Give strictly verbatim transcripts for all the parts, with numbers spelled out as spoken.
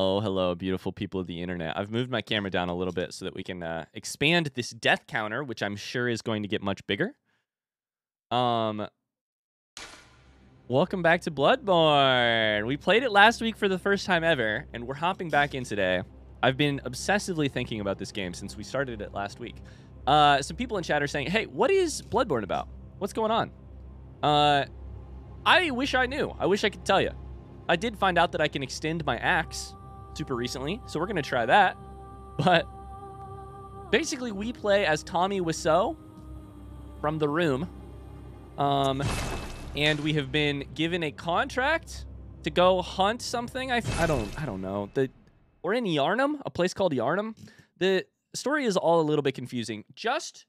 Oh, hello, beautiful people of the internet. I've moved my camera down a little bit so that we can uh, expand this death counter, which I'm sure is going to get much bigger. Um, welcome back to Bloodborne. We played it last week for the first time ever, and we're hopping back in today. I've been obsessively thinking about this game since we started it last week. Uh, some people in chat are saying, hey, what is Bloodborne about? What's going on? Uh, I wish I knew. I wish I could tell you. I did find out that I can extend my axe super recently, so we're going to try that. But basically, we play as Tommy Wiseau from The Room, um, and we have been given a contract to go hunt something. I, I don't I don't know. The we're in Yharnam, a place called Yharnam. The story is all a little bit confusing. Just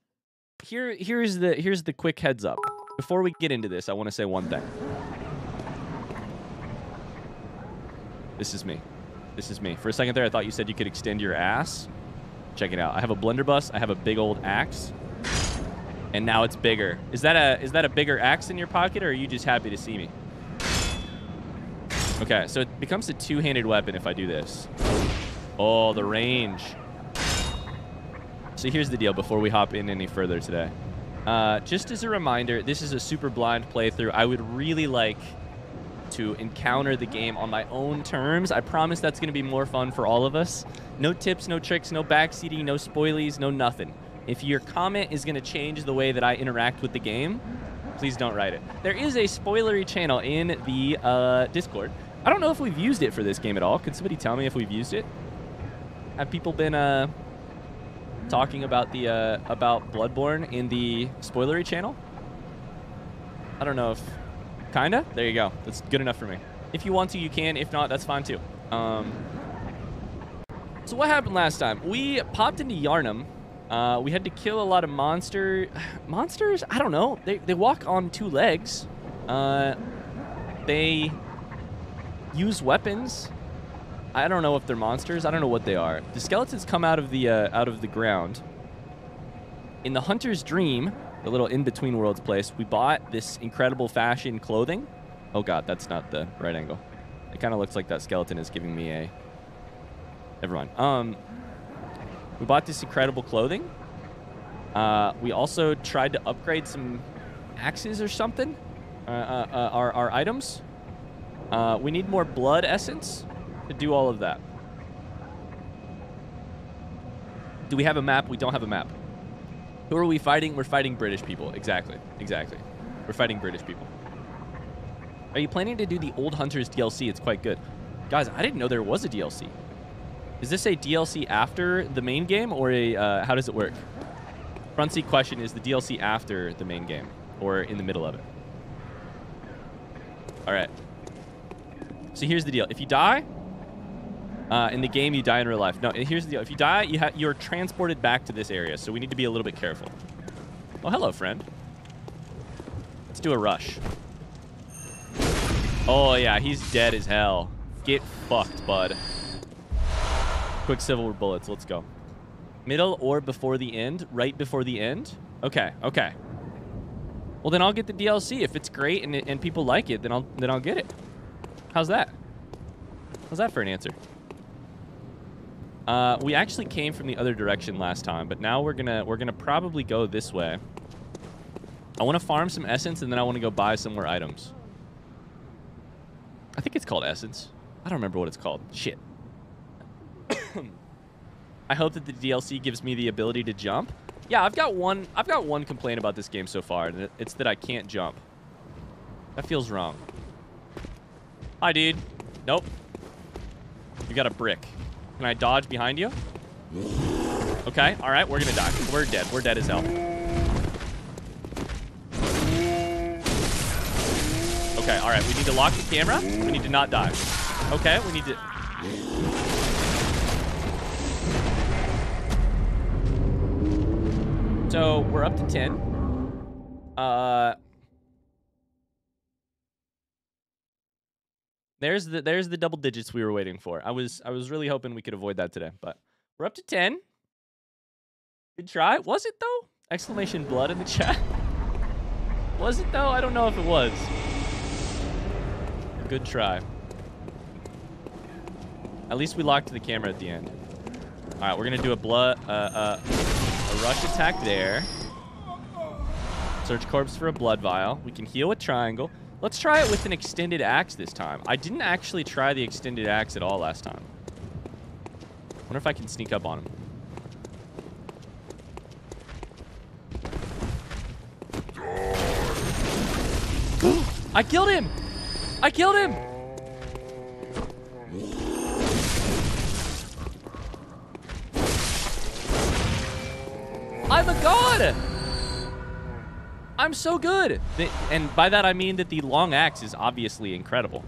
here here's the here's the quick heads up. Before we get into this, I want to say one thing. This is me. This is me. For a second there, I thought you said you could extend your ass. Check it out. I have a blunderbuss. I have a big old axe, and now it's bigger. Is that a is that a bigger axe in your pocket, or are you just happy to see me? Okay, so it becomes a two-handed weapon if I do this. Oh, the range. So here's the deal. Before we hop in any further today, uh, just as a reminder, this is a super blind playthrough. I would really like to encounter the game on my own terms. I promise that's going to be more fun for all of us. No tips, no tricks, no backseating, no spoilies, no nothing. If your comment is going to change the way that I interact with the game, please don't write it. There is a spoilery channel in the uh, Discord. I don't know if we've used it for this game at all. Could somebody tell me if we've used it? Have people been uh, talking about the uh, about Bloodborne in the spoilery channel? I don't know if... Kinda? There you go. That's good enough for me. If you want to, you can. If not, that's fine too. Um, so what happened last time? We popped into Yharnam. Uh, we had to kill a lot of monster... Monsters? I don't know. They, they walk on two legs. Uh, they use weapons. I don't know if they're monsters. I don't know what they are. The skeletons come out of the, uh, out of the ground. In the Hunter's Dream, the little in-between worlds place, we bought this incredible fashion clothing. Oh god, that's not the right angle. It kind of looks like that skeleton is giving me a... Never mind. Um, we bought this incredible clothing. Uh, we also tried to upgrade some axes or something. Uh, uh, uh, our, our items. Uh, we need more blood essence to do all of that. Do we have a map? We don't have a map. Who are we fighting? We're fighting British people. Exactly. Exactly. We're fighting British people. Are you planning to do the Old Hunters D L C? It's quite good. Guys, I didn't know there was a D L C. Is this a D L C after the main game, or a uh, how does it work? Front seat question, is the D L C after the main game, or in the middle of it? All right. So here's the deal. If you die Uh, in the game, you die in real life. No, here's the deal. If you die, you ha you're transported back to this area, so we need to be a little bit careful. Oh, hello, friend. Let's do a rush. Oh, yeah, he's dead as hell. Get fucked, bud. Quick silver bullets. Let's go. Middle or before the end? Right before the end? Okay, okay. Well, then I'll get the D L C. If it's great and, and people like it, then I'll, then I'll get it. How's that? How's that for an answer? Uh, we actually came from the other direction last time, but now we're gonna we're gonna probably go this way. I want to farm some essence, and then I want to go buy some more items. I think it's called essence. I don't remember what it's called. Shit. I hope that the D L C gives me the ability to jump. Yeah, I've got one. I've got one complaint about this game so far, and it's that I can't jump. That feels wrong. Hi, dude. Nope. You got a brick. Can I dodge behind you? Okay, all right, we're gonna die. We're dead, we're dead as hell. Okay, all right, we need to lock the camera. We need to not die. Okay, we need to... So we're up to ten. Uh, There's the there's the double digits we were waiting for. I was I was really hoping we could avoid that today, but we're up to ten. Good try. Was it though? Exclamation blood in the chat. Was it though? I don't know if it was. Good try. At least we locked the camera at the end. All right, we're gonna do a blood, uh, uh, a rush attack there. Search corpse for a blood vial. We can heal with triangle. Let's try it with an extended axe this time. I didn't actually try the extended axe at all last time. Wonder if I can sneak up on him. I killed him! I killed him! I'm a god! I'm so good! And by that I mean that the long axe is obviously incredible.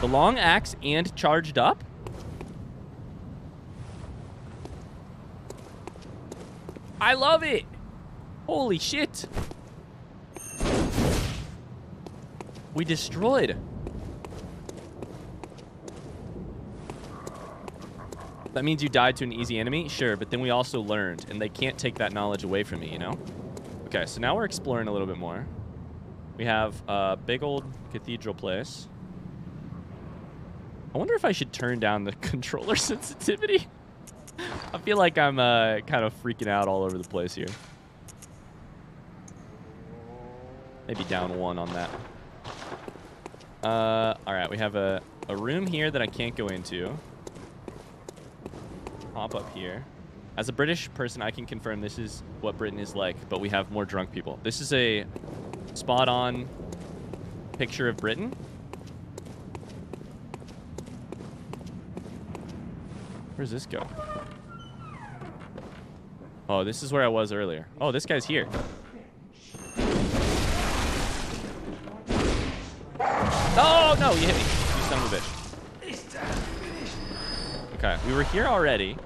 The long axe and charged up? I love it! Holy shit! We destroyed. That means you died to an easy enemy? Sure, but then we also learned, and they can't take that knowledge away from me, you know? Okay, so now we're exploring a little bit more. We have a big old cathedral place. I wonder if I should turn down the controller sensitivity. I feel like I'm uh, kind of freaking out all over the place here. Maybe down one on that. Uh, all right, we have a, a room here that I can't go into. Hop up here. As a British person, I can confirm this is what Britain is like, but we have more drunk people. This is a spot-on picture of Britain. Where does this go? Oh, this is where I was earlier. Oh, this guy's here. Oh, no, you hit me, you son of a bitch. Okay, we were here already.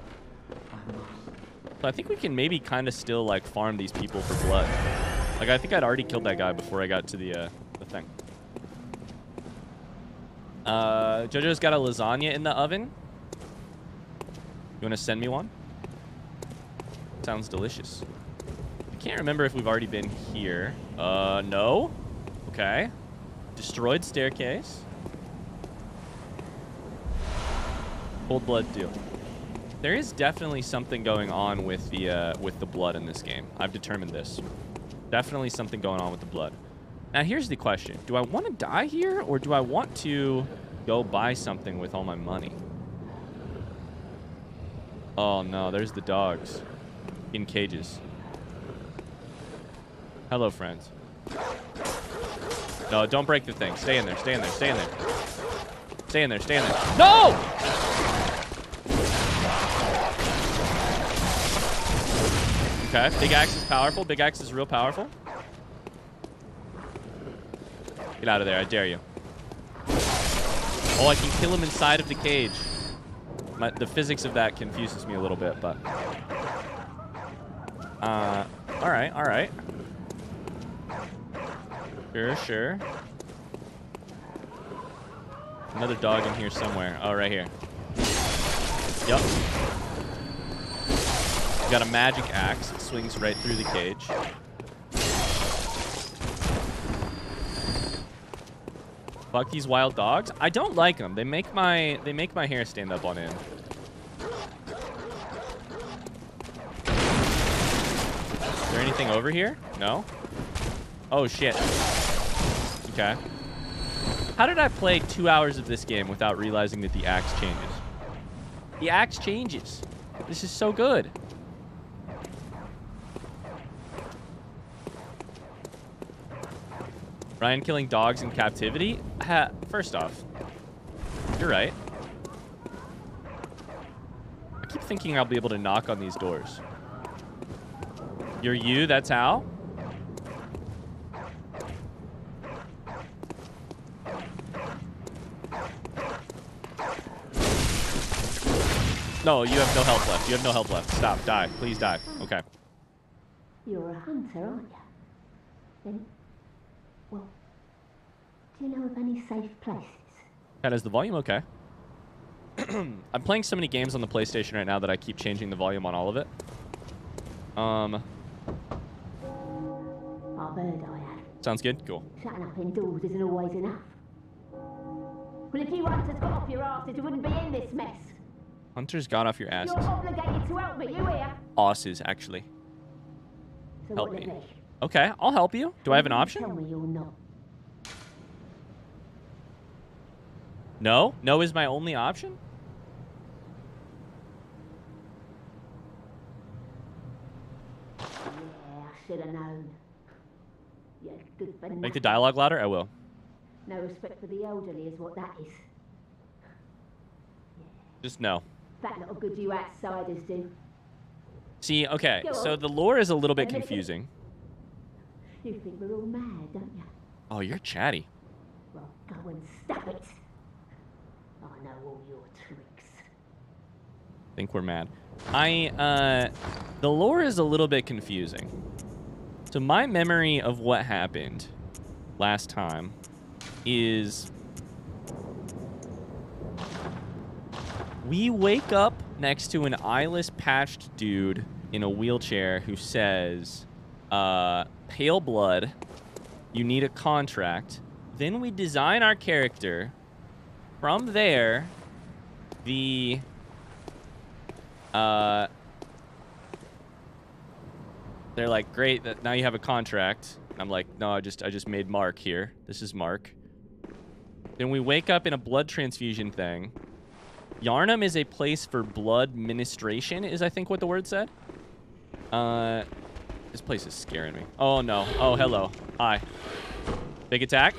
So I think we can maybe kind of still, like, farm these people for blood. Like, I think I'd already killed that guy before I got to the, uh, the thing. Uh, JoJo's got a lasagna in the oven. You want to send me one? Sounds delicious. I can't remember if we've already been here. Uh, no? Okay. Destroyed staircase. Cold blood deal. There is definitely something going on with the uh, with the blood in this game. I've determined this. Definitely something going on with the blood. Now here's the question: do I want to die here, or do I want to go buy something with all my money? Oh no! There's the dogs in cages. Hello, friends. No, don't break the thing. Stay in there, stay in there, stay in there. Stay in there, stay in there. No! Okay, big axe is powerful. Big axe is real powerful. Get out of there, I dare you. Oh, I can kill him inside of the cage. My, the physics of that confuses me a little bit, but... Uh, all right, all right. Sure, sure. Another dog in here somewhere. Oh, right here. Yup. Got a magic axe. It swings right through the cage. Fuck these wild dogs. I don't like them. They make my they make my hair stand up on end. Is there anything over here? No. Oh shit. Okay. How did I play two hours of this game without realizing that the axe changes? The axe changes. This is so good. Ryan killing dogs in captivity? Ha, first off, you're right. I keep thinking I'll be able to knock on these doors. You're you, that's how? No, you have no health left. You have no health left. Stop. Die. Please die. Okay. You're a hunter, aren't you? Then, well, do you know of any safe places? That is the volume. Okay. I'm playing so many games on the PlayStation right now that I keep changing the volume on all of it. Um. I've heard I have. Sounds good. Cool. Shutting up indoors isn't always enough. Well, if you hunters got off your asses, you wouldn't be in this mess. Hunters got off your asses. You're obligated to help me, you hear? Asses, actually. So help me. Okay, I'll help you. Do I have an option? Tell me you're not. No? No is my only option? Yeah, I should have known. Yeah, good for nothing. Make the dialogue louder? I will. No respect for the elderly is what that is. Just no. That little good you outsiders do. See, okay, so the lore is a little bit confusing. You think we're all mad, don't you? Oh, you're chatty. Well, go and stop it. I know all your tricks. I think we're mad. I, uh, the lore is a little bit confusing. So my memory of what happened last time is... we wake up next to an eyeless patched dude in a wheelchair who says, uh, pale blood, you need a contract. Then we design our character. From there, the, uh, they're like, great, that now you have a contract. And I'm like, no, I just, I just made Mark here. This is Mark. Then we wake up in a blood transfusion thing. Yharnam is a place for blood ministration, is I think what the word said. Uh, this place is scaring me. Oh, no. Oh, hello. Hi. Big attack.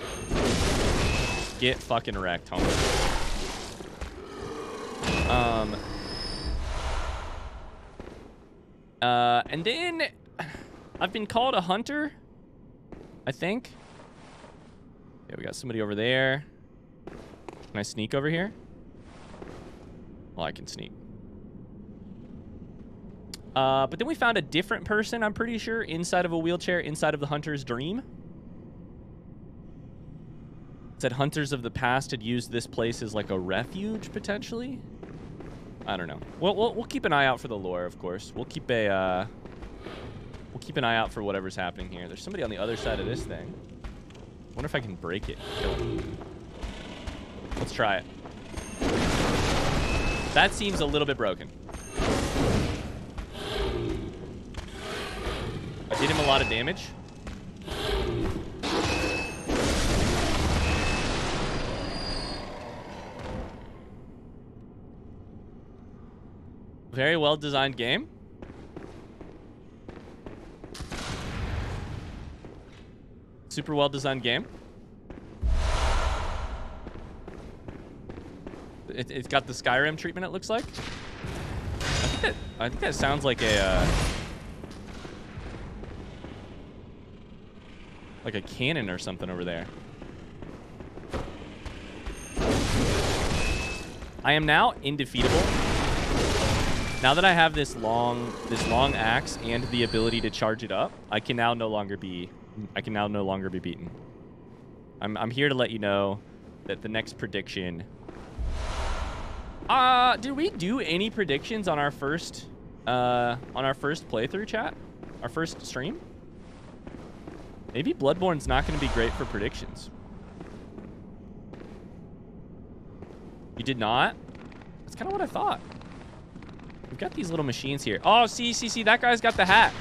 Get fucking wrecked, homie. Um. Uh, and then... I've been called a hunter, I think. Yeah, we got somebody over there. Can I sneak over here? Well, I can sneak. Uh, but then we found a different person, I'm pretty sure, inside of a wheelchair, inside of the Hunter's Dream. It said hunters of the past had used this place as like a refuge, potentially. I don't know. We'll, we'll, we'll keep an eye out for the lore, of course. We'll keep a, uh, we'll keep an eye out for whatever's happening here. There's somebody on the other side of this thing. I wonder if I can break it. Let's try it. That seems a little bit broken. I did him a lot of damage. Very well designed game. Super well designed game. It, it's got the Skyrim treatment, it looks like. I think that, I think that sounds like a... Uh, like a cannon or something over there. I am now indefeatable. Now that I have this long, this long axe and the ability to charge it up, I can now no longer be... I can now no longer be beaten. I'm, I'm here to let you know that the next prediction... Uh, did we do any predictions on our first, uh, on our first playthrough, chat? Our first stream? Maybe Bloodborne's not going to be great for predictions. You did not? That's kind of what I thought. We've got these little machines here. Oh, see, see, see, that guy's got the hat.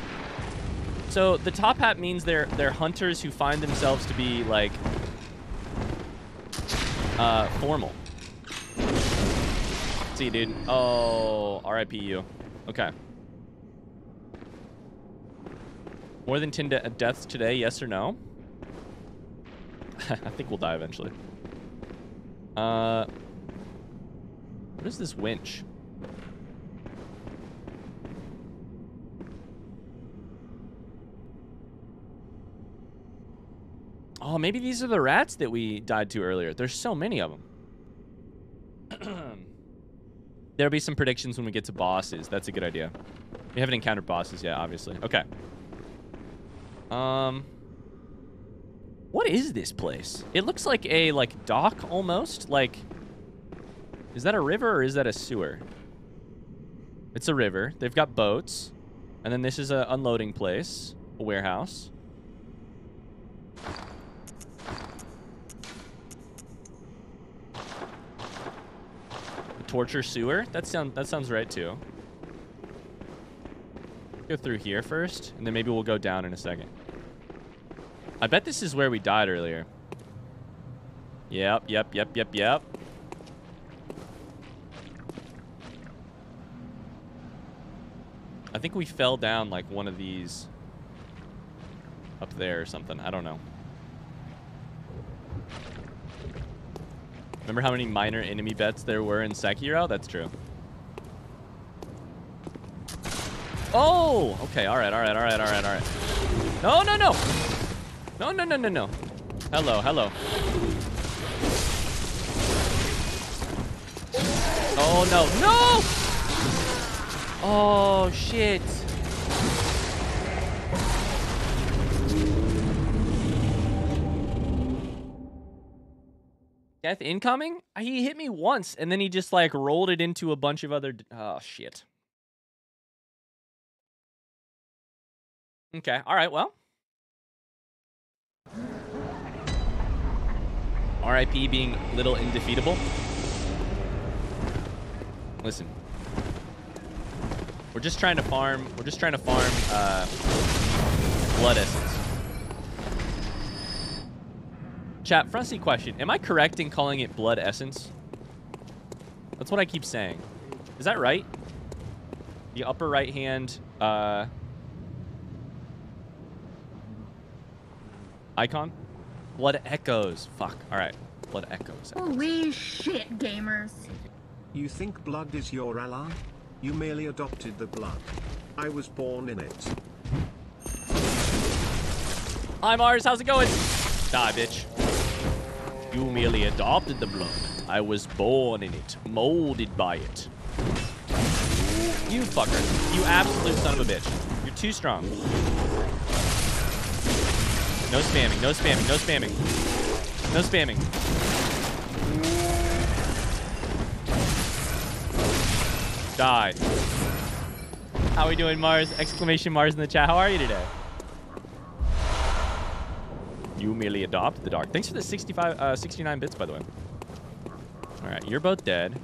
So the top hat means they're, they're hunters who find themselves to be, like, uh, formal. See, dude. Oh, R I P you. Okay. More than ten de deaths today, yes or no? I think we'll die eventually. Uh, what is this winch? Oh, maybe these are the rats that we died to earlier. There's so many of them. There'll be some predictions when we get to bosses. That's a good idea. We haven't encountered bosses yet, obviously. Okay. Um, what is this place? It looks like a, like, dock almost. Like, is that a river or is that a sewer? It's a river. They've got boats. And then this is an unloading place, a warehouse. torture sewer? That sound that sounds right too. Go through here first, and then maybe we'll go down in a second. I bet this is where we died earlier. Yep, yep, yep, yep, yep. I think we fell down like one of these up there or something. I don't know. Remember how many minor enemy bets there were in Sekiro? That's true. Oh! Okay, all right, all right, all right, all right, all right. No, no, no! No, no, no, no, no. Hello, hello. Oh, no. No! Oh, shit. Death incoming? He hit me once, and then he just, like, rolled it into a bunch of other... Oh, shit. Okay, all right, well. R I P being little indefeatable. Listen. We're just trying to farm. We're just trying to farm uh, blood essence. Chat, Frosty question. Am I correct in calling it blood essence? That's what I keep saying. Is that right? The upper right hand uh, icon? Blood echoes. Fuck. All right. Blood echoes. echoes. Holy shit, gamers. You think blood is your ally? You merely adopted the blood. I was born in it. Hi, Mars. How's it going? Die, bitch. You merely adopted the blood. I was born in it. Molded by it. You fucker. You absolute son of a bitch. You're too strong. No spamming. No spamming. No spamming. No spamming. Die. How we doing, Mars? Exclamation Mars in the chat. How are you today? You merely adopt the dark. Thanks for the sixty-five, uh, sixty-nine bits, by the way. All right, you're both dead.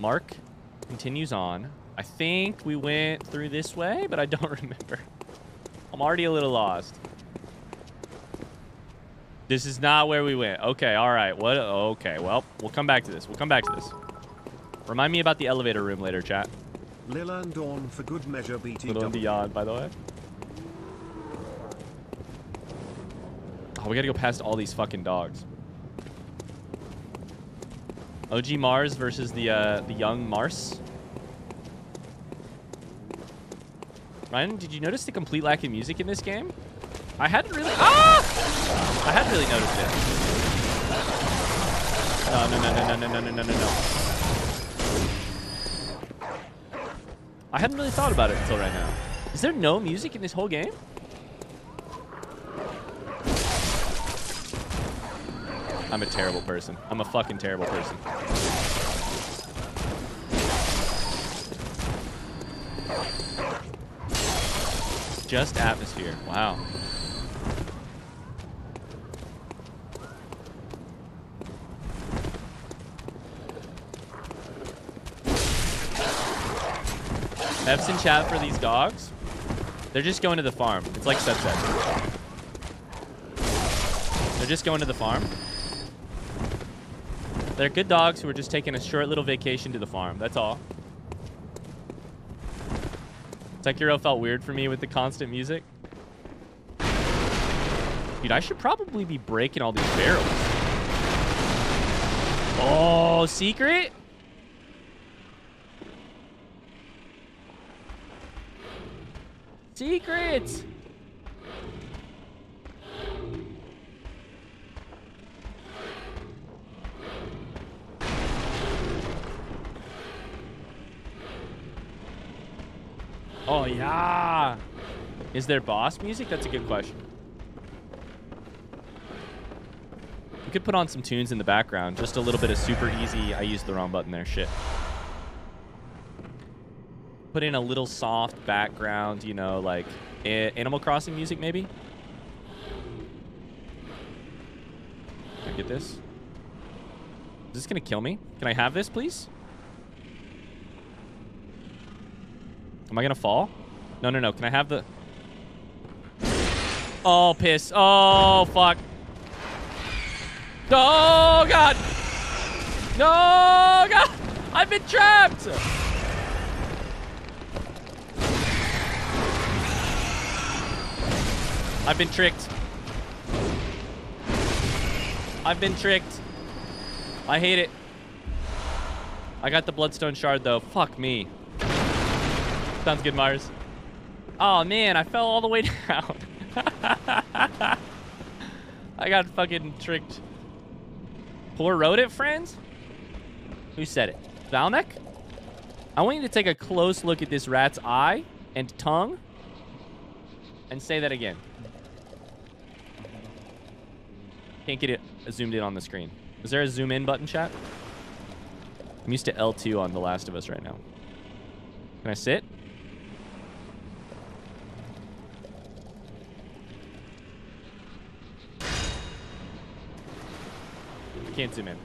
Mark continues on. I think we went through this way, but I don't remember. I'm already a little lost. This is not where we went. Okay, all right. What? Okay, well, we'll come back to this. We'll come back to this. Remind me about the elevator room later, chat. Lila and Dawn for good measure, B T W. Little and beyond, by the way. Oh, we gotta go past all these fucking dogs. O G Mars versus the uh, the young Mars. Ryan, did you notice the complete lack of music in this game? I hadn't really. Ah! I hadn't really noticed it. No, no, no, no, no, no, no, no, no, no. I hadn't really thought about it until right now. Is there no music in this whole game? I'm a terrible person. I'm a fucking terrible person. Just atmosphere. Wow. F's in chat for these dogs. They're just going to the farm. It's like subset. They're just going to the farm. They're good dogs who are just taking a short little vacation to the farm. That's all. Sekiro felt weird for me with the constant music. Dude, I should probably be breaking all these barrels. Oh, secret? Secret! Oh, yeah! Is there boss music? That's a good question. We could put on some tunes in the background. Just a little bit of super easy. I used the wrong button there. Shit. Put in a little soft background, you know, like Animal Crossing music, maybe? Can I get this? Is this gonna kill me? Can I have this, please? Am I gonna fall? No, no, no. Can I have the... Oh, piss. Oh, fuck. Oh, God. No, oh, God. I've been trapped. I've been tricked. I've been tricked. I hate it. I got the Bloodstone Shard, though. Fuck me. Sounds good, Myers. Oh, man. I fell all the way down. I got fucking tricked. Poor wrote it, friends? Who said it? Valnek? I want you to take a close look at this rat's eye and tongue and say that again. Can't get it zoomed in on the screen. Is there a zoom in button, chat? I'm used to L two on The Last of Us right now. Can I sit? Can't zoom in.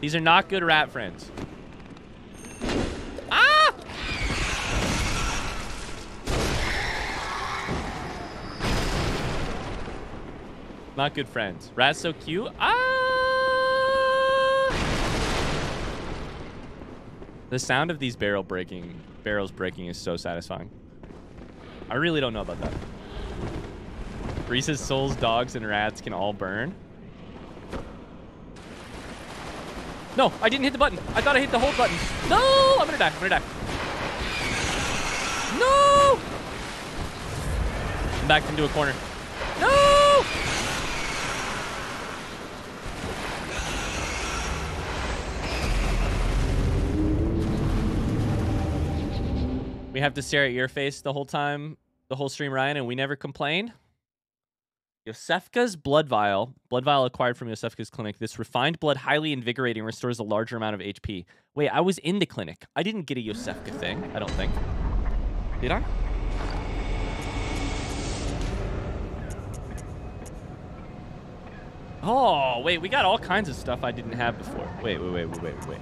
These are not good rat friends. Ah! Not good friends. Rat's so cute. Ah! The sound of these barrel breaking, barrels breaking is so satisfying. I really don't know about that. Reese's souls, dogs, and rats can all burn. No, I didn't hit the button. I thought I hit the hold button. No, I'm gonna die. I'm gonna die. No! I'm backed into a corner. No! We have to stare at your face the whole time, the whole stream, Ryan, and we never complain. Yosefka's blood vial, blood vial acquired from Yosefka's clinic. This refined blood, highly invigorating, restores a larger amount of H P. Wait, I was in the clinic. I didn't get a Yosefka thing, I don't think. Did I? Oh, wait, we got all kinds of stuff I didn't have before. Wait, wait, wait, wait, wait, wait.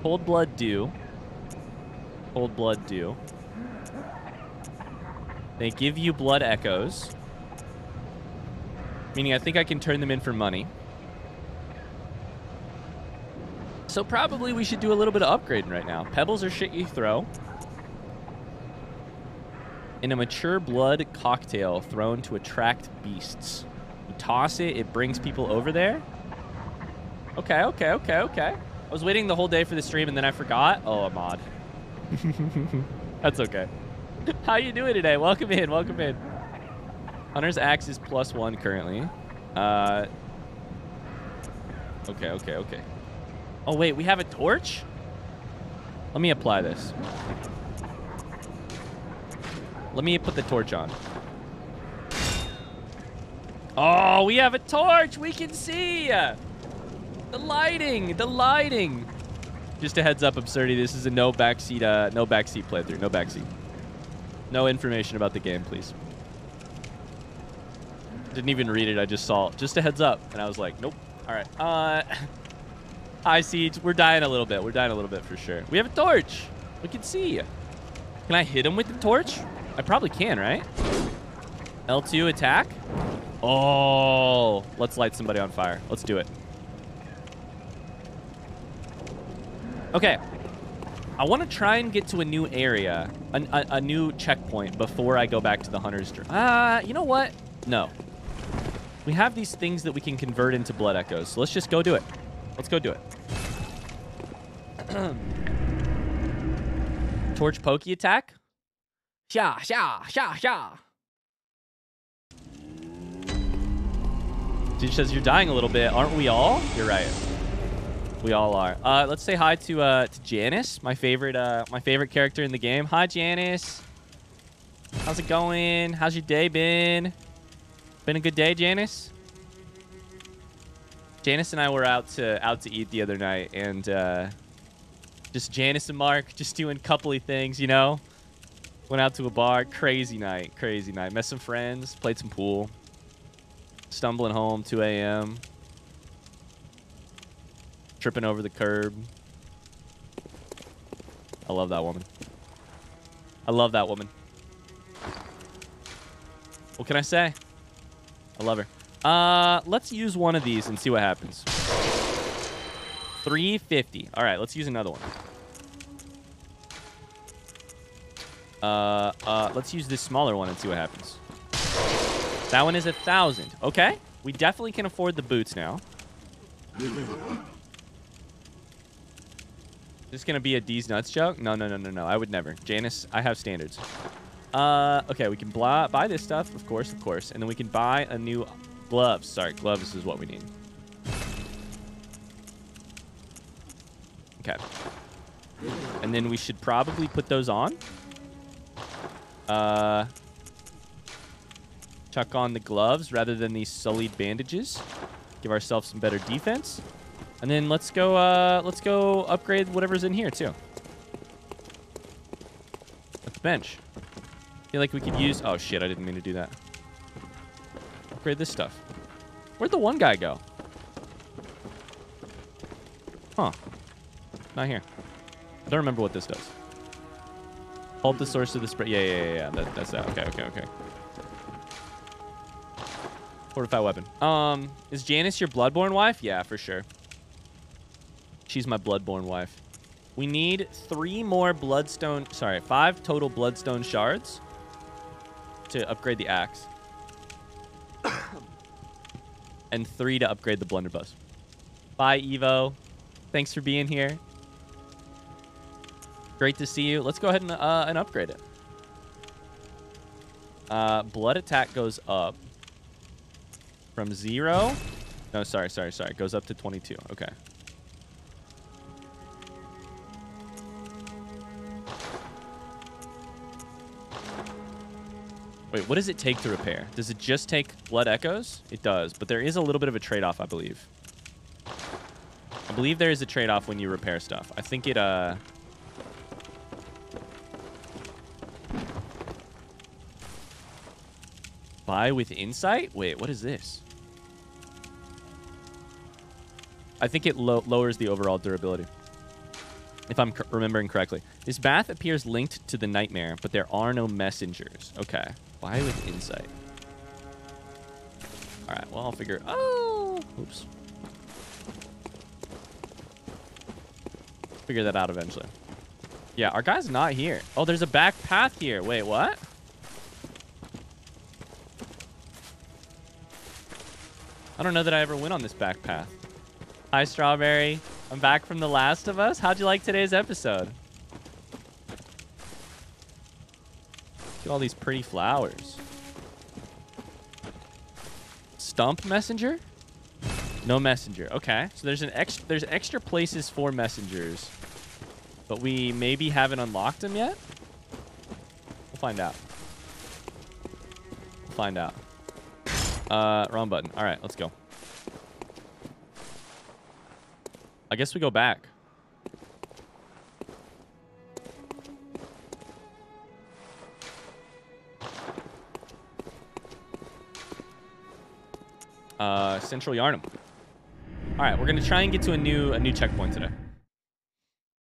Cold blood dew. Cold blood dew. They give you blood echoes, meaning I think I can turn them in for money. So probably we should do a little bit of upgrading right now. Pebbles are shit you throw. In a mature blood cocktail thrown to attract beasts. You toss it, it brings people over there. Okay, okay, okay, okay. I was waiting the whole day for the stream and then I forgot. Oh, I'm odd. That's okay. How you doing today? Welcome in, welcome in. Hunter's axe is plus one currently. Uh, okay, okay, okay. Oh wait, we have a torch? Let me apply this. Let me put the torch on. Oh, we have a torch! We can see! The lighting, the lighting. Just a heads up, Absurdity, this is a no backseat, uh, no backseat playthrough, no backseat. No information about the game, please. Didn't even read it. I just saw it. Just a heads up. And I was like, nope. All right. Uh, I see. We're dying a little bit. We're dying a little bit for sure. We have a torch. We can see. Can I hit him with the torch? I probably can, right? L two attack. Oh, let's light somebody on fire. Let's do it. Okay. I want to try and get to a new area, a, a, a new checkpoint before I go back to the Hunter's Dream. Uh, you know what? No. We have these things that we can convert into blood echoes, so let's just go do it. Let's go do it. Torch pokey attack? Sha, sha, sha, sha. Dude says you're dying a little bit. Aren't we all? You're right. We all are. Uh, let's say hi to uh, to Janice, my favorite uh, my favorite character in the game. Hi, Janice. How's it going? How's your day been? Been a good day, Janice. Janice and I were out to out to eat the other night, and uh, just Janice and Mark just doing coupley things, you know, Went out to a bar. Crazy night. Crazy night. Met some friends. Played some pool. Stumbling home, two A M Tripping over the curb. I love that woman. I love that woman. What can I say? I love her. Uh, let's use one of these and see what happens. three fifty. All right, let's use another one. Uh, uh, let's use this smaller one and see what happens. That one is a thousand. Okay, we definitely can afford the boots now. Is this gonna be a D's nuts joke? No, no, no, no, no. I would never. Janice, I have standards. Uh, okay, we can buy, buy this stuff, of course, of course, and then we can buy a new gloves. Sorry, gloves is what we need. Okay, and then we should probably put those on. Uh, chuck on the gloves rather than these sullied bandages. Give ourselves some better defense, and then let's go. Uh, let's go upgrade whatever's in here too. At the bench. Feel like we could use... Oh, shit, I didn't mean to do that. Upgrade this stuff. Where'd the one guy go? Huh. Not here. I don't remember what this does. Halt the source of the spray. Yeah, yeah, yeah, yeah. That, that's that. Okay, okay, okay. Fortify weapon. Um, is Janice your Bloodborne wife? Yeah, for sure. She's my Bloodborne wife. We need three more bloodstone... Sorry, five total bloodstone shards to upgrade the axe. And three to upgrade the blunderbuss. Bye, Evo. Thanks for being here. Great to see you. Let's go ahead and, uh, and upgrade it. Uh, blood attack goes up from zero. No, sorry, sorry, sorry. It goes up to twenty-two. Okay. Wait, what does it take to repair? Does it just take blood echoes? It does, but there is a little bit of a trade-off, I believe. I believe there is a trade-off when you repair stuff. I think it, uh... buy with insight? Wait, what is this? I think it lo- lowers the overall durability, if I'm c- remembering correctly. This bath appears linked to the nightmare, but there are no messengers. Okay. Buy with insight. All right. Well, I'll figure... Oh! Oops. Figure that out eventually. Yeah, our guy's not here. Oh, there's a back path here. Wait, what? I don't know that I ever went on this back path. Hi, Strawberry. I'm back from The Last of Us. How'd you like today's episode? Look at all these pretty flowers. Stump messenger? No messenger. Okay. So there's an extra there's extra places for messengers. But we maybe haven't unlocked them yet. We'll find out. We'll find out. Uh wrong button. Alright, let's go. I guess we go back. Uh, Central Yharnam. All right, we're gonna try and get to a new a new checkpoint today.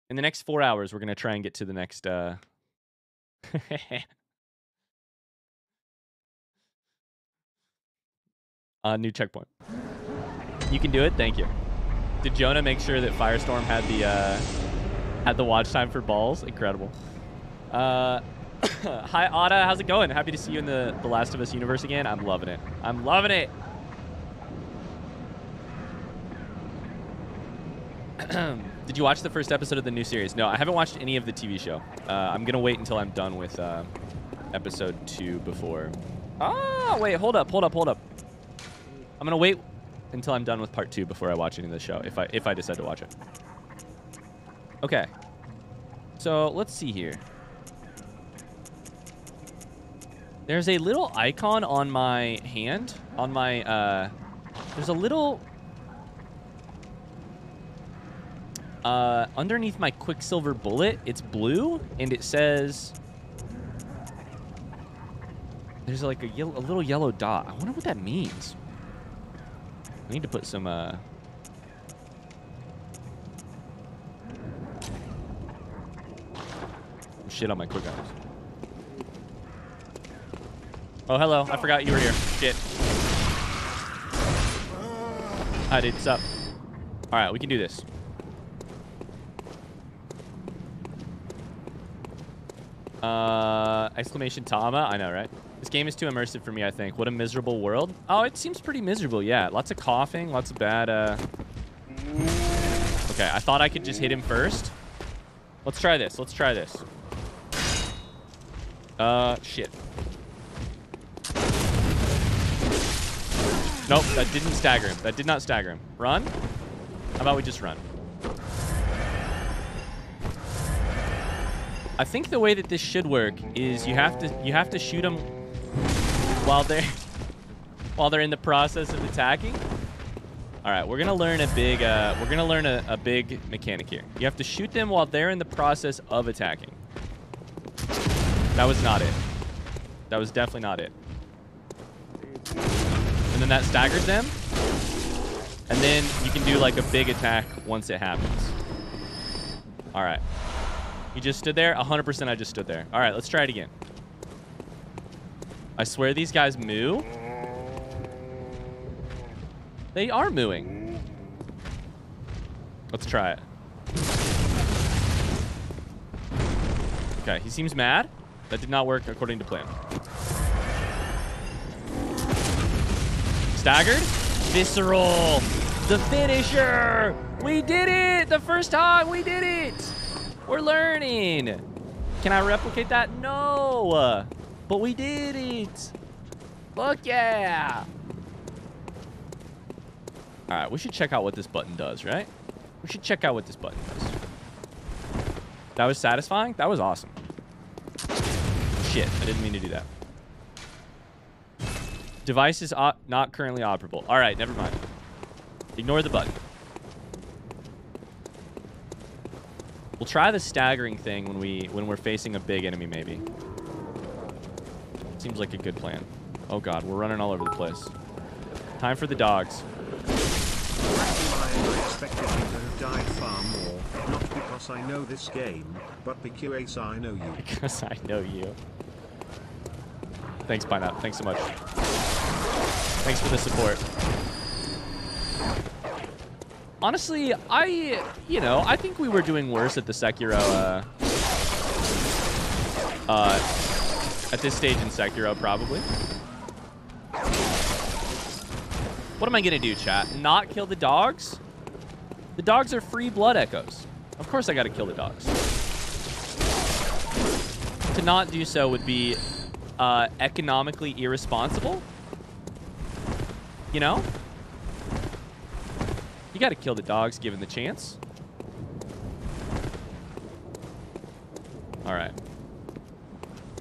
In the next four hours, we're gonna try and get to the next. Uh... uh, new checkpoint. You can do it. Thank you. Did Jonah make sure that Firestorm had the uh, had the watch time for balls? Incredible. Uh, hi, Ada. How's it going? Happy to see you in the, the Last of Us universe again. I'm loving it. I'm loving it. Did you watch the first episode of the new series? No, I haven't watched any of the T V show. Uh, I'm going to wait until I'm done with uh, episode two before... Oh, wait, hold up, hold up, hold up. I'm going to wait... until I'm done with part two before I watch any of the show, if I if I decide to watch it. Okay. So let's see here. There's a little icon on my hand, on my uh there's a little uh underneath my Quicksilver bullet, it's blue and it says There's like a, yellow, a little yellow dot. I wonder what that means. I need to put some... Uh... shit on my quick eyes. Oh, hello. I forgot you were here. Shit. Hi, dude. What's up? All right, we can do this. Uh, exclamation Tama. I know, right? This game is too immersive for me, I think. What a miserable world. Oh, it seems pretty miserable, yeah. Lots of coughing, lots of bad, uh... Okay, I thought I could just hit him first. Let's try this. Let's try this. Uh, shit. Nope, that didn't stagger him. That did not stagger him. Run? How about we just run? I think the way that this should work is you have to you have to shoot them while they're while they're in the process of attacking. All right, we're gonna learn a big uh, we're gonna learn a, a big mechanic here. You have to shoot them while they're in the process of attacking. That was not it. That was definitely not it. And then that staggered them. And then you can do like a big attack once it happens. All right. You just stood there? one hundred percent I just stood there. All right, let's try it again. I swear these guys moo. They are mooing. Let's try it. Okay, he seems mad. That did not work according to plan. Staggered? Visceral! The finisher! We did it! The first time we did it! We're learning! Can I replicate that? No! But we did it! Fuck yeah! Alright, we should check out what this button does, right? We should check out what this button does. That was satisfying? That was awesome. Shit, I didn't mean to do that. Device is not currently operable. Alright, never mind. Ignore the button. We'll try the staggering thing when we when we're facing a big enemy, maybe. Seems like a good plan. Oh god, we're running all over the place. Time for the dogs. I expected you to have died far more, not because I know this game, but because I know you. Because I know you. Thanks, Pineapple. Thanks so much. Thanks for the support. Honestly, I, you know, I think we were doing worse at the Sekiro, uh, uh, at this stage in Sekiro, probably. What am I gonna do, chat? Not kill the dogs? The dogs are free blood echoes. Of course I gotta kill the dogs. To not do so would be, uh, economically irresponsible. You know? You gotta kill the dogs given the chance. All right.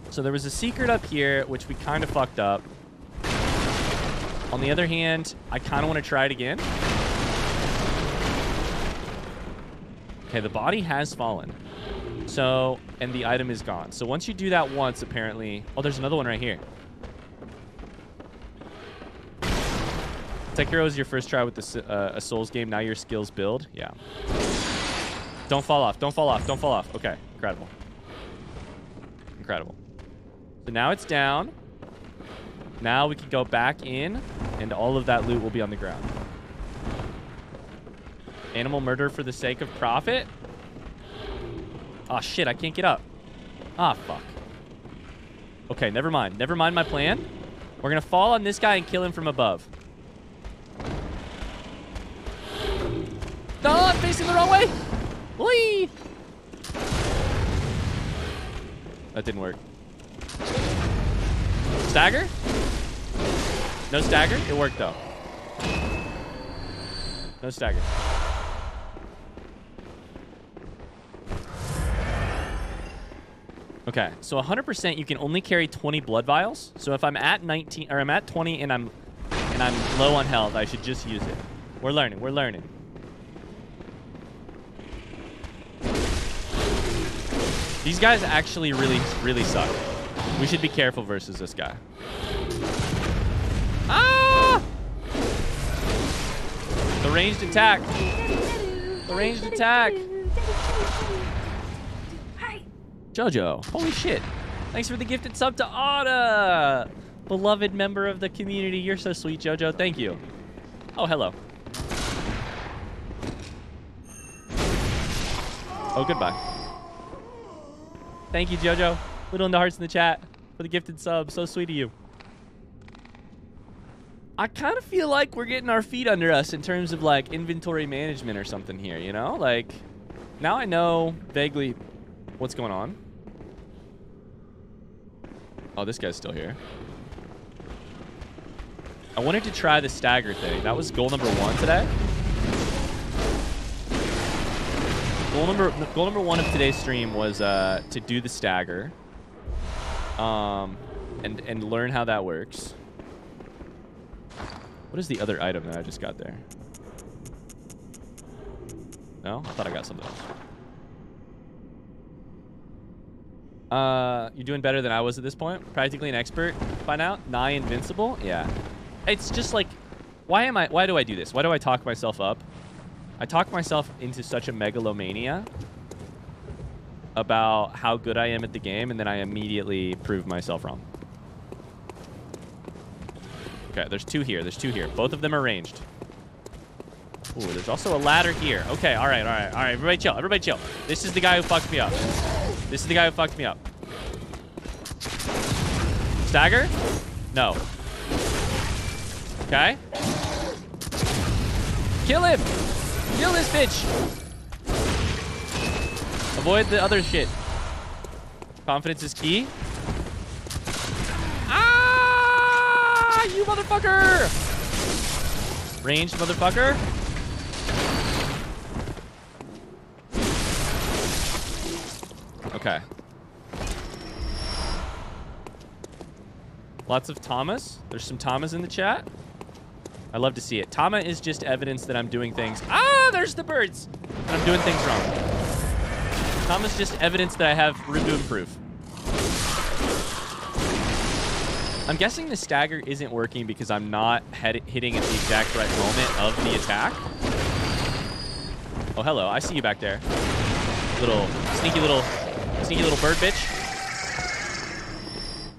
So there was a secret up here, which we kind of fucked up. On the other hand, I kind of want to try it again. Okay, the body has fallen. So, and the item is gone. So once you do that once, apparently... Oh, there's another one right here. Sekiro is your first try with the, uh, a Souls game. Now your skills build. Yeah. Don't fall off. Don't fall off. Don't fall off. Okay. Incredible. Incredible. So now it's down. Now we can go back in, and all of that loot will be on the ground. Animal murder for the sake of profit? Ah, oh, shit. I can't get up. Ah, oh, fuck. Okay. Never mind. Never mind my plan. We're going to fall on this guy and kill him from above. No, I'm facing the wrong way. Whee! That didn't work. Stagger? No stagger? It worked, though. No stagger. Okay, so one hundred percent you can only carry twenty blood vials. So if I'm at nineteen, or I'm at twenty and I'm and I'm low on health, I should just use it. We're learning. We're learning. These guys actually really, really suck. We should be careful versus this guy. Ah! The ranged attack. The ranged attack. Hi. JoJo. Holy shit. Thanks for the gifted sub to Ada. Beloved member of the community. You're so sweet, JoJo. Thank you. Oh, hello. Oh, goodbye. Thank you, JoJo. Little in the hearts in the chat for the gifted sub. So sweet of you. I kind of feel like we're getting our feet under us in terms of, like, inventory management or something here, you know? Like, now I know vaguely what's going on. Oh, this guy's still here. I wanted to try the stagger thing. That was goal number one today. Goal number goal number one of today's stream was uh, to do the stagger, um, and and learn how that works. What is the other item that I just got there? No, I thought I got something else. Uh, you're doing better than I was at this point. Practically an expert by now. Nigh invincible. Yeah. It's just like, why am I, why do I do this? Why do I talk myself up? I talk myself into such a megalomania about how good I am at the game, and then I immediately prove myself wrong. Okay, there's two here, there's two here. Both of them are ranged. Ooh, there's also a ladder here. Okay, all right, all right, all right, everybody chill, everybody chill. This is the guy who fucked me up. This is the guy who fucked me up. Stagger? No. Okay. Kill him! Kill this bitch! Avoid the other shit. Confidence is key. Ah! You motherfucker! Ranged motherfucker. Okay. Lots of Thomas. There's some Thomas in the chat. I love to see it. Tama is just evidence that I'm doing things. Ah, there's the birds. And I'm doing things wrong. Tama's just evidence that I have room to improve. I'm guessing the stagger isn't working because I'm not head hitting at the exact right moment of the attack. Oh, hello. I see you back there. Little sneaky little, sneaky little bird bitch.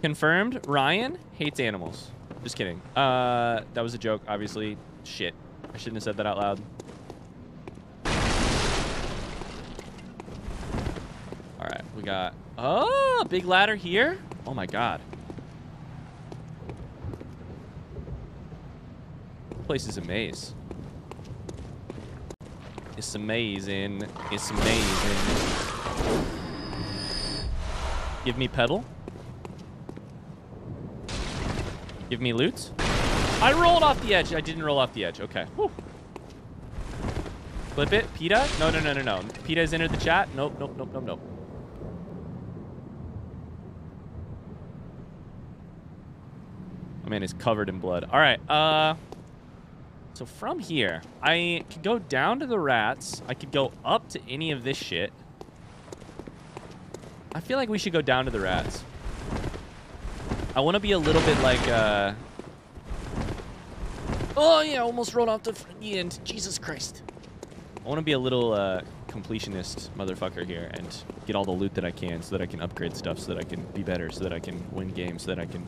Confirmed, Ryan hates animals. Just kidding. Uh, that was a joke, obviously. Shit. I shouldn't have said that out loud. All right, we got... Oh, big ladder here. Oh, my God. This place is a maze. It's amazing. It's amazing. Give me pedal. Give me loot. I rolled off the edge. I didn't roll off the edge. Okay. Whew. Flip it. PETA? No, no, no, no, no. PETA has entered the chat. Nope, nope, nope, nope, nope. My man is covered in blood. All right. Uh. So from here, I could go down to the rats. I could go up to any of this shit. I feel like we should go down to the rats. I want to be a little bit like, uh... oh, yeah, I almost rolled off the end. Jesus Christ. I want to be a little uh, completionist motherfucker here and get all the loot that I can so that I can upgrade stuff, so that I can be better, so that I can win games, so that I can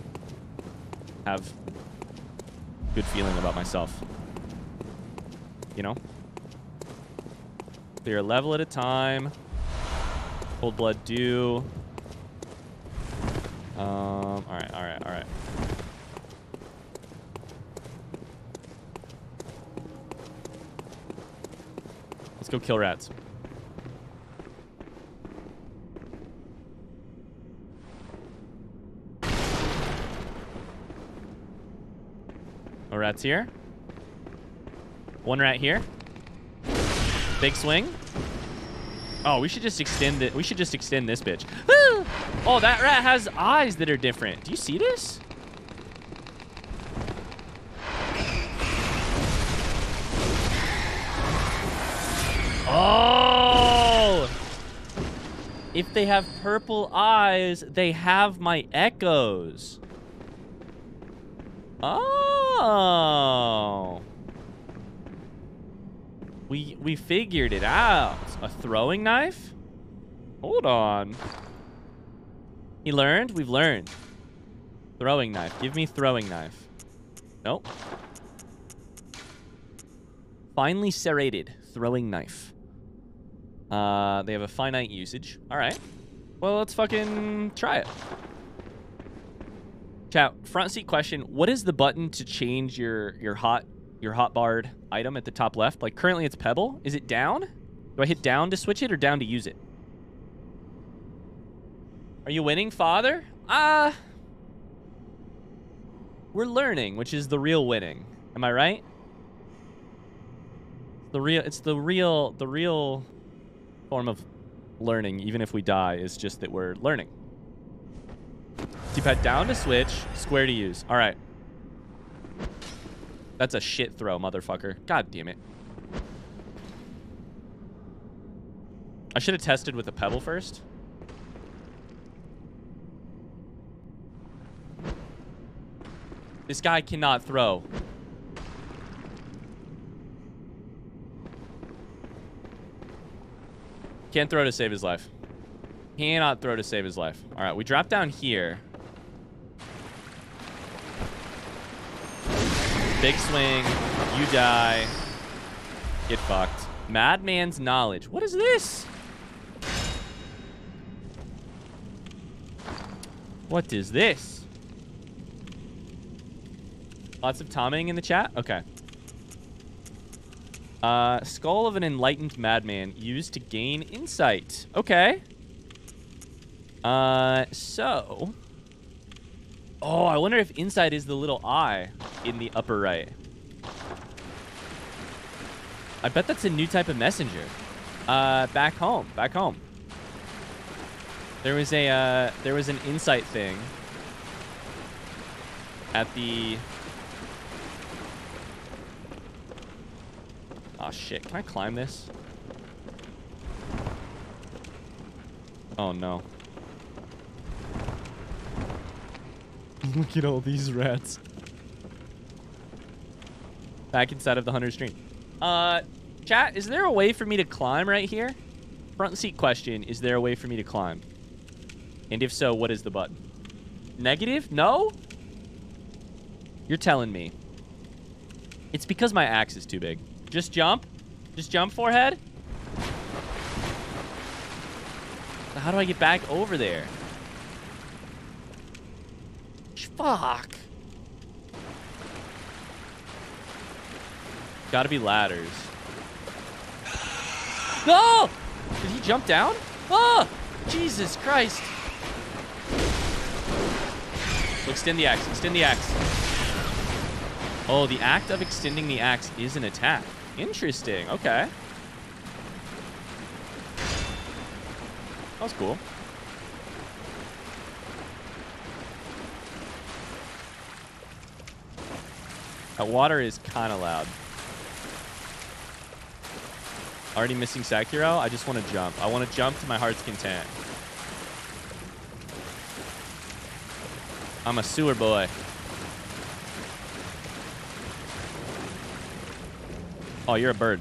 have a good feeling about myself. You know? Clear a level at a time. Cold Blood Dew. Um, all right, all right, all right. Let's go kill rats. No rats here. One rat here. Big swing. Oh, we should just extend it. We should just extend this bitch. Woo! Oh, that rat has eyes that are different. Do you see this? Oh! If they have purple eyes, they have my echoes. Oh. We we figured it out. A throwing knife? Hold on. He learned? We've learned. Throwing knife. Give me throwing knife. Nope. Finely serrated throwing knife. Uh, they have a finite usage. All right. Well, let's fucking try it. Chat, front seat question. What is the button to change your, your hot your hotbarred item at the top left? Like, currently it's Pebble. Is it down? Do I hit down to switch it or down to use it? Are you winning, father? Ah. Uh, we're learning, which is the real winning. Am I right? The real, it's the real, the real... form of learning, even if we die, is just that we're learning. D-pad down to switch, square to use. All right. That's a shit throw, motherfucker. God damn it. I should have tested with the pebble first. This guy cannot throw. Can't throw to save his life. Cannot throw to save his life. All right, we drop down here. Big swing. You die. Get fucked. Madman's knowledge. What is this? What is this? Lots of commenting in the chat? Okay. Uh, skull of an enlightened madman used to gain insight. Okay. Uh, so. Oh, I wonder if insight is the little eye in the upper right. I bet that's a new type of messenger. Uh, back home. Back home. There was a, uh, there was an insight thing at the... Oh shit, can I climb this? Oh no. Look at all these rats. Back inside of the Hunter's Dream. Uh, chat, is there a way for me to climb right here? Front seat question, is there a way for me to climb? And if so, what is the button? Negative? No? You're telling me. It's because my axe is too big. Just jump. Just jump, forehead. How do I get back over there? Fuck. Gotta be ladders. No! Did he jump down? Oh! Jesus Christ. Extend the axe. Extend the axe. Oh, the act of extending the axe is an attack. Interesting. Okay. That was cool. That water is kind of loud. Already missing Sekiro? I just want to jump. I want to jump to my heart's content. I'm a sewer boy. Oh, you're a bird.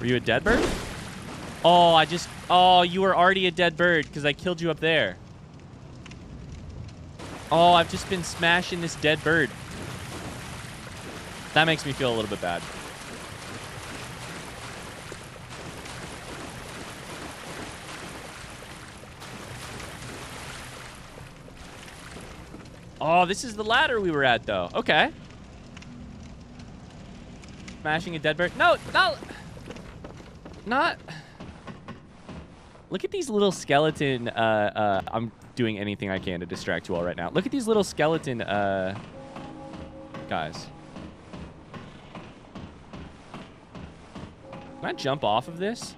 Were you a dead bird? Oh, I just... Oh, you were already a dead bird because I killed you up there. Oh, I've just been smashing this dead bird. That makes me feel a little bit bad. Oh, this is the ladder we were at, though. Okay. Smashing a dead bird. No, no. Not. Look at these little skeleton. Uh, uh, I'm doing anything I can to distract you all right now. Look at these little skeleton uh, guys. Can I jump off of this?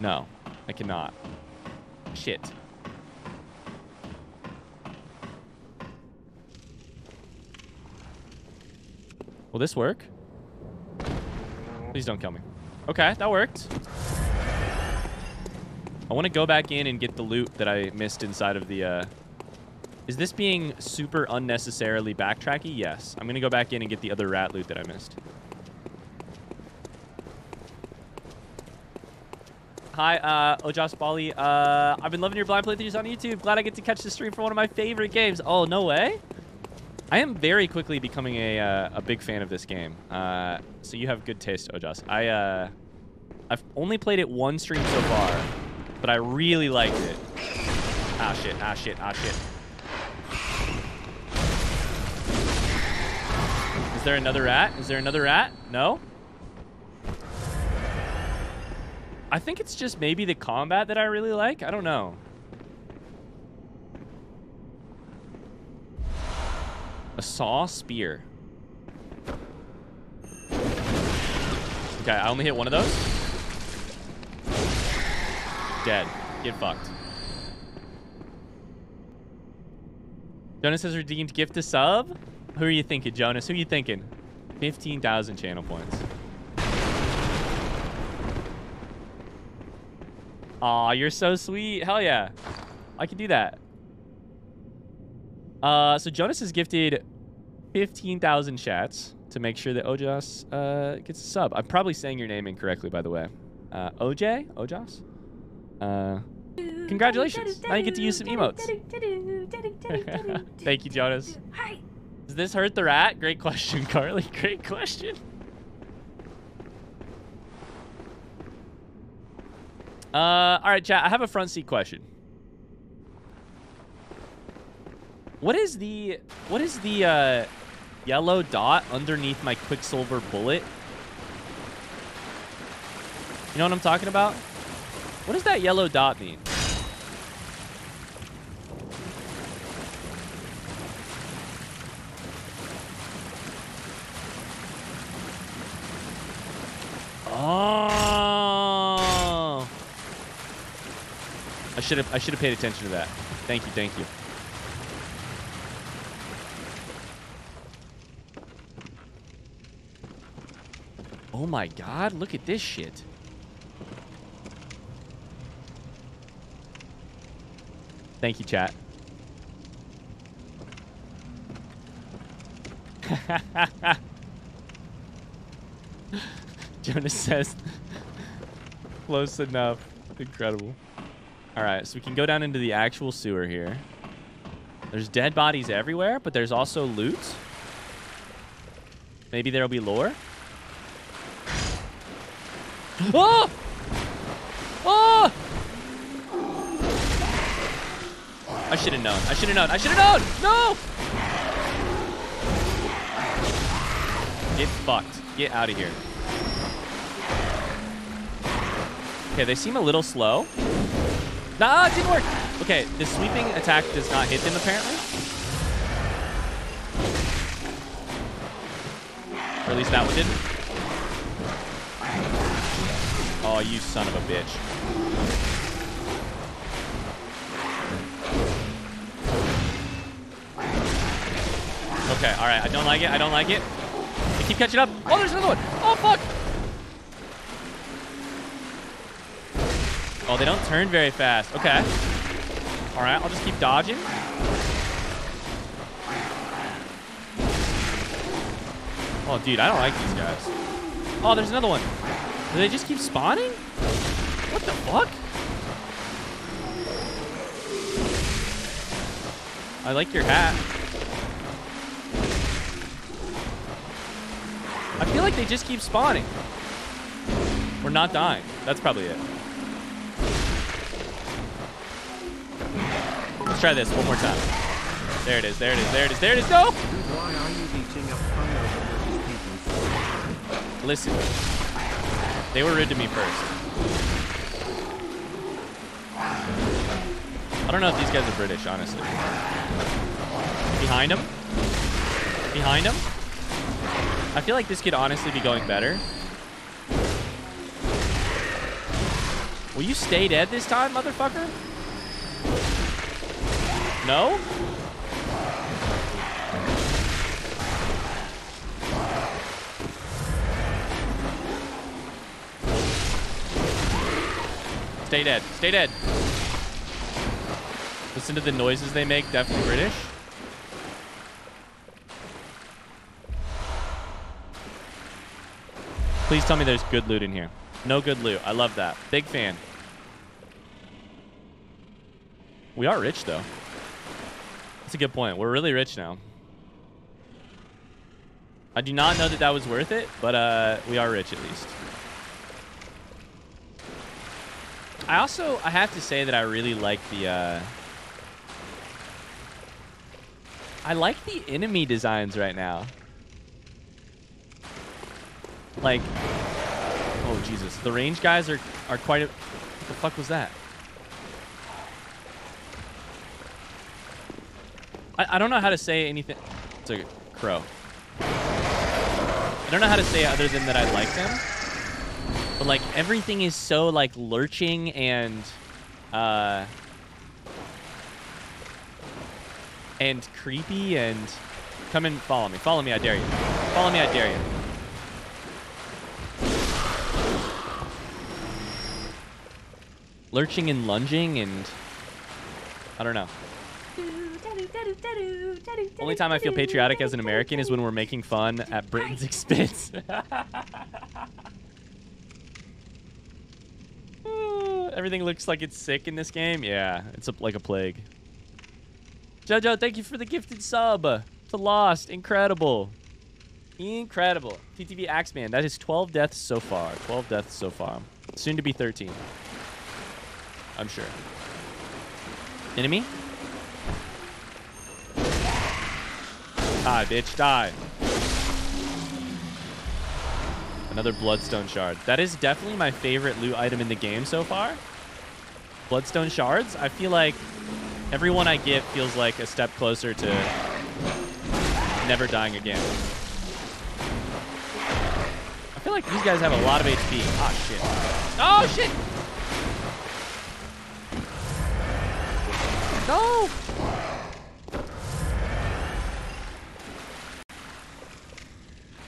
No, I cannot. Shit. Will this work? Please don't kill me. Okay, that worked. I want to go back in and get the loot that I missed inside of the... Uh... Is this being super unnecessarily backtracky? Yes. I'm going to go back in and get the other rat loot that I missed. Hi, uh, Ojas Bali. Uh, I've been loving your blind playthroughs on YouTube. Glad I get to catch the stream for one of my favorite games. Oh, no way. I am very quickly becoming a, uh, a big fan of this game. Uh, so you have good taste, Ojas. I, uh, I've only played it one stream so far, but I really liked it. Ah, shit, ah, shit, ah, shit. Is there another rat? Is there another rat? No? I think it's just maybe the combat that I really like. I don't know. A saw spear. Okay, I only hit one of those. Dead. Get fucked. Jonas has redeemed gift to sub. Who are you thinking, Jonas? Who are you thinking? fifteen thousand channel points. Aw, you're so sweet. Hell yeah. I can do that. Uh, so Jonas has gifted fifteen thousand chats to make sure that Ojas uh, gets a sub. I'm probably saying your name incorrectly, by the way. Uh, O J? Ojas? Uh, congratulations. Now you get to use some emotes. Thank you, Jonas. Does this hurt the rat? Great question, Carly. Great question. Uh, all right, chat. I have a front seat question. What is the what is the uh, yellow dot underneath my Quicksilver bullet? You know what I'm talking about? What does that yellow dot mean? Oh! I should have I should have paid attention to that. Thank you, thank you. Oh my god, look at this shit. Thank you, chat. Jonas says, close enough. Incredible. All right, so we can go down into the actual sewer here. There's dead bodies everywhere, but there's also loot. Maybe there'll be lore. Oh! Oh! I should have known. I should have known. I should have known. No! Get fucked. Get out of here. Okay, they seem a little slow. Nah, it didn't work. Okay, the sweeping attack does not hit them apparently. Or at least that one didn't. Oh, you son of a bitch. Okay, all right. I don't like it. I don't like it. I keep catching up. Oh, there's another one. Oh, fuck. Oh, they don't turn very fast. Okay. All right. I'll just keep dodging. Oh, dude. I don't like these guys. Oh, there's another one. Do they just keep spawning? What the fuck? I like your hat. I feel like they just keep spawning. We're not dying. That's probably it. Let's try this one more time. There it is. There it is. There it is. There it is. No! Why are you beating up hungover people? Listen. They were rude to me first. I don't know if these guys are British, honestly. Behind him? Behind him? I feel like this could honestly be going better. Will you stay dead this time, motherfucker? No? Stay dead. Stay dead. Listen to the noises they make. Definitely British. Please tell me there's good loot in here. No good loot. I love that. Big fan. We are rich, though. That's a good point. We're really rich now. I do not know that that was worth it, but uh, we are rich at least. I also, I have to say that I really like the, uh, I like the enemy designs right now. Like, oh Jesus, the range guys are, are quite a, what the fuck was that? I, I don't know how to say anything. It's a crow. I don't know how to say it other than that I like them. But, like, everything is so, like, lurching and, uh, and creepy and... Come and follow me. Follow me, I dare you. Follow me, I dare you. Lurching and lunging and... I don't know. Only time I feel patriotic as an American is when we're making fun at Britain's expense. Everything looks like it's sick in this game. Yeah, it's a, like a plague. JoJo, thank you for the gifted sub. To Lost. Incredible. Incredible. T T V Axeman, that is twelve deaths so far. twelve deaths so far. Soon to be thirteen. I'm sure. Enemy? Die, bitch, die. Another Bloodstone Shard. That is definitely my favorite loot item in the game so far. Bloodstone Shards. I feel like every one I get feels like a step closer to never dying again. I feel like these guys have a lot of H P. Ah, shit. Oh, shit! No!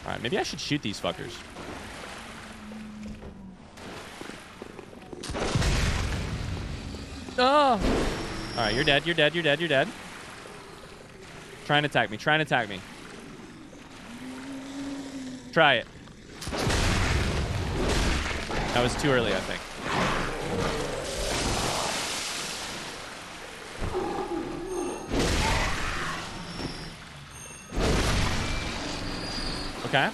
All right, maybe I should shoot these fuckers. Oh! All right, you're dead, you're dead, you're dead, you're dead. Try and attack me, try and attack me. Try it. That was too early, I think. Okay.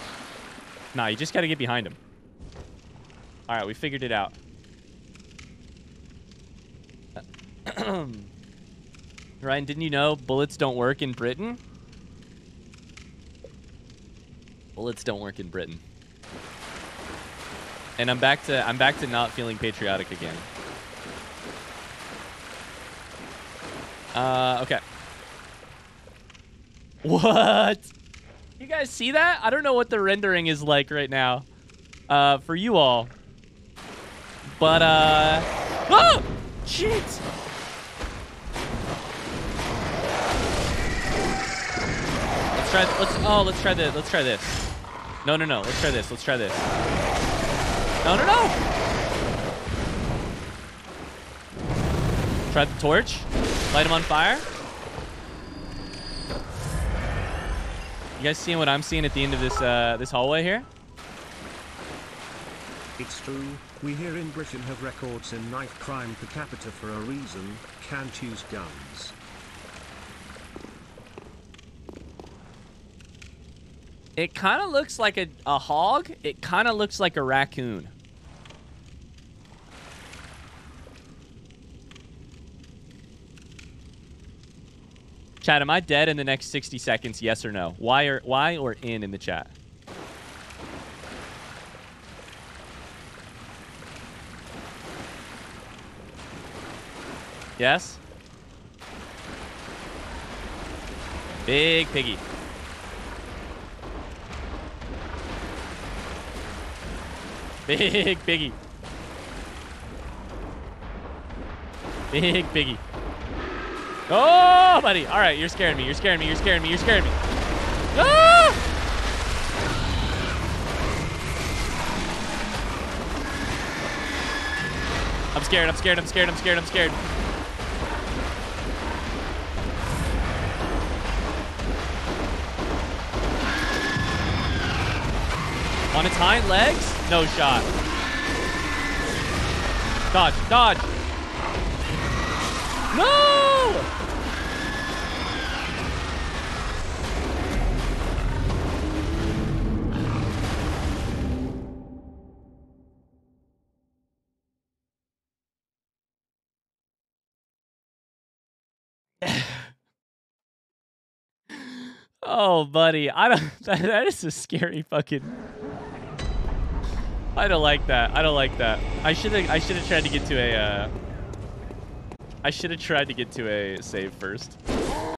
Nah, you just gotta get behind him. All right, we figured it out. Ryan, didn't you know bullets don't work in Britain? Bullets don't work in Britain. And I'm back to I'm back to not feeling patriotic again. Uh, okay. What? You guys see that? I don't know what the rendering is like right now uh, for you all. But, uh... Oh! Shit! Let's try... Let's, oh, let's try this. Let's try this. No, no, no. Let's try this. Let's try this. No, no, no! Try the torch. Light him on fire. You guys seeing what I'm seeing at the end of this uh, this hallway here? It's true. We here in Britain have records in knife crime per capita for a reason. Can't use guns. It kind of looks like a, a hog. It kind of looks like a raccoon. Chat, am I dead in the next sixty seconds? Yes or no? Why or why or in in the chat? Yes? Big piggy. Big piggy. Big piggy. Oh, buddy. All right, you're scaring me. You're scaring me. You're scaring me. You're scaring me. Ah! I'm scared, I'm scared, I'm scared, I'm scared, I'm scared. On its hind legs? No shot. Dodge, dodge. No! Oh, buddy, I don't. That, that is a scary fucking. I don't like that. I don't like that. I should have. I should have tried to get to a. Uh, I should have tried to get to a save first.